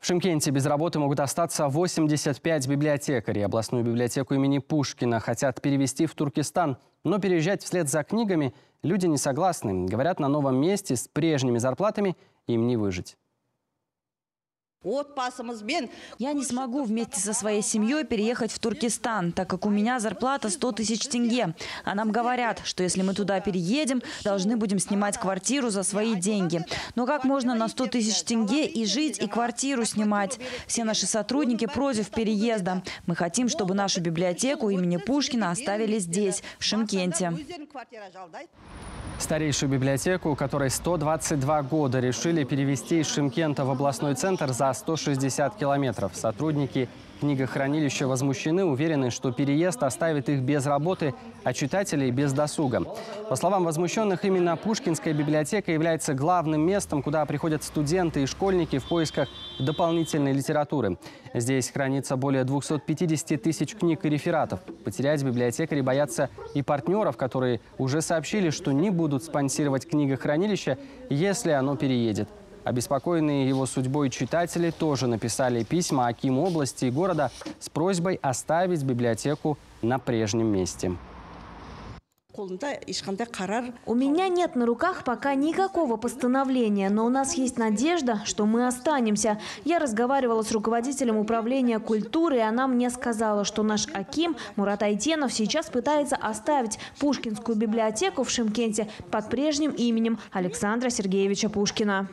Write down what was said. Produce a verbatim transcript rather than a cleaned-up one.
В Шымкенте без работы могут остаться восемьдесят пять библиотекарей. Областную библиотеку имени Пушкина хотят перевести в Туркестан, но переезжать вслед за книгами люди не согласны. Говорят, на новом месте с прежними зарплатами им не выжить. Я не смогу вместе со своей семьей переехать в Туркестан, так как у меня зарплата сто тысяч тенге. А нам говорят, что если мы туда переедем, должны будем снимать квартиру за свои деньги. Но как можно на сто тысяч тенге и жить, и квартиру снимать? Все наши сотрудники против переезда. Мы хотим, чтобы нашу библиотеку имени Пушкина оставили здесь, в Шымкенте. Старейшую библиотеку, которой сто двадцать два года, решили перевести из Шымкента в областной центр за сто шестьдесят километров. Сотрудники книгохранилища возмущены, уверены, что переезд оставит их без работы, а читателей без досуга. По словам возмущенных, именно Пушкинская библиотека является главным местом, куда приходят студенты и школьники в поисках дополнительной литературы. Здесь хранится более двухсот пятидесяти тысяч книг и рефератов. Потерять библиотекари боятся и партнеров, которые уже сообщили, что не будут спонсировать книгохранилище, если оно переедет. Обеспокоенные его судьбой читатели тоже написали письма акиму области и города с просьбой оставить библиотеку на прежнем месте. У меня нет на руках пока никакого постановления, но у нас есть надежда, что мы останемся. Я разговаривала с руководителем управления культуры, и она мне сказала, что наш аким Мурат Айтенов сейчас пытается оставить Пушкинскую библиотеку в Шымкенте под прежним именем Александра Сергеевича Пушкина.